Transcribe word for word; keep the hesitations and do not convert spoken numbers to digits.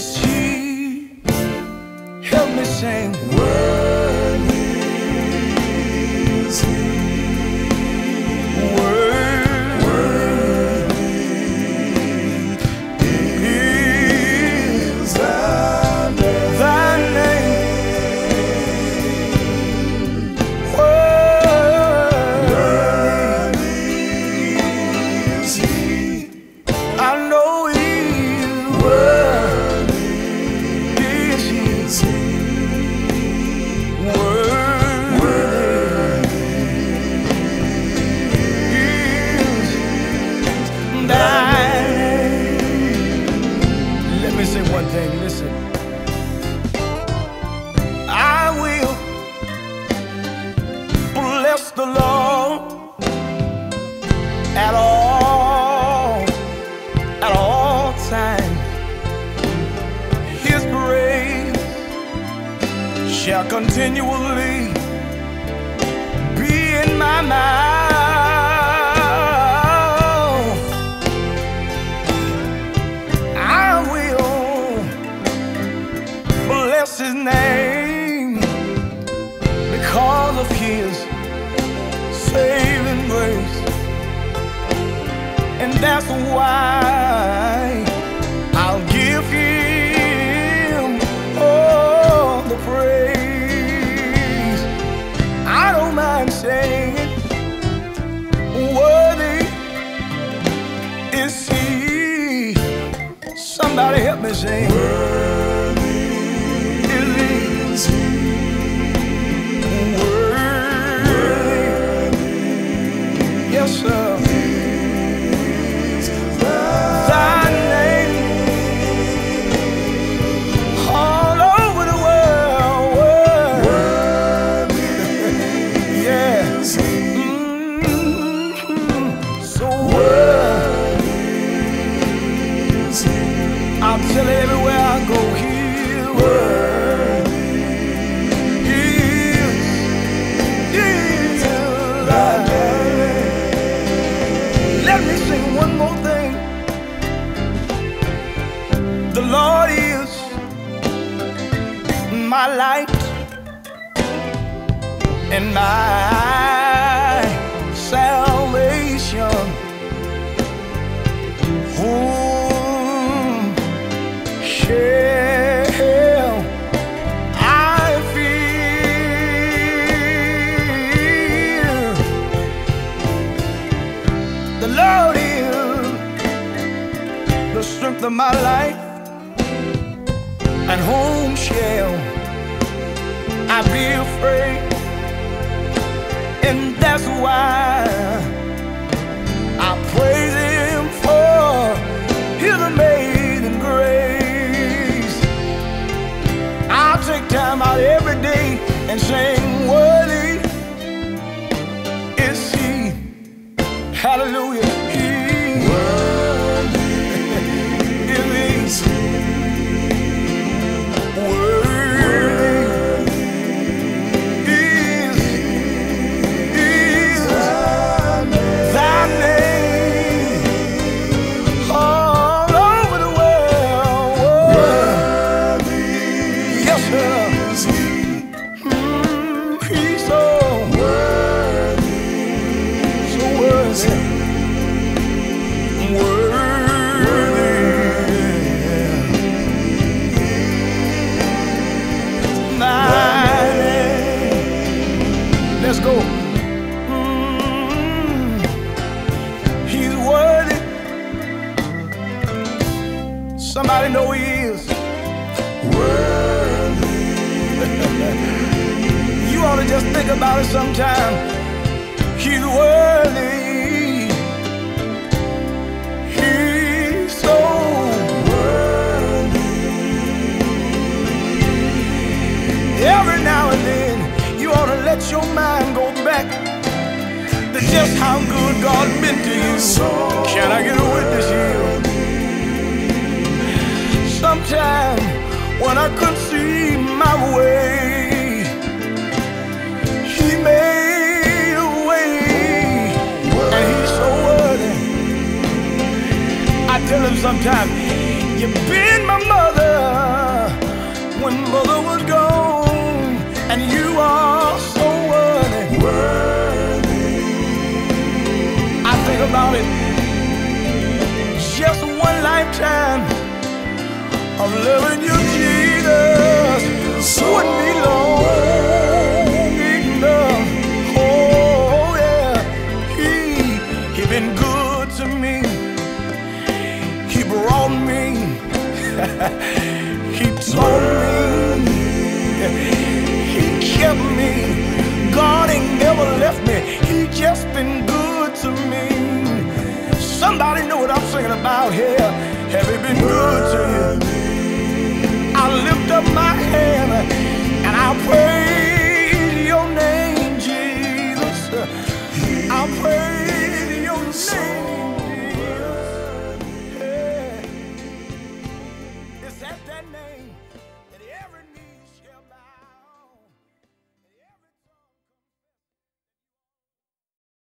is He. Help me sing. Worthy is He. The Lord at all, at all time, His praise shall continually be in my mouth. I will bless His name because of His saving grace, and that's why I'll give Him all the praise. I don't mind saying it. Worthy is He. Somebody help me sing. Worthy is He. Till everywhere I go, He worthy, He is Thy name. Let me sing one more thing. The Lord is my light and my salvation. Who the strength of my life, and whom shall I be afraid? And that's why I praise Him for His amazing grace. I'll take time out every day and sing, worthy is He. Hallelujah. Let's go. Mm, he's worthy. Somebody know He is worthy. You ought to just think about it sometime. He's worthy. He's so worthy. Every now and then, let your mind go back to just how good God meant to you. Can I get a witness here? Sometime when I couldn't see my way, He made a way, and He's so worthy. I tell Him sometimes, You've been my mother when mother was gone, and you are so worthy. Worthy. I think about it. Just one lifetime of loving you, Jesus, so wouldn't be long. Worthy. Oh yeah, he he been good to me. He brought me. He told me. He kept me. God ain't never left me. He just been good to me. Somebody know what I'm singing about here. Have he been good?